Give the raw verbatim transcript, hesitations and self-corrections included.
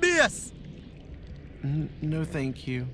the mess. No, thank you.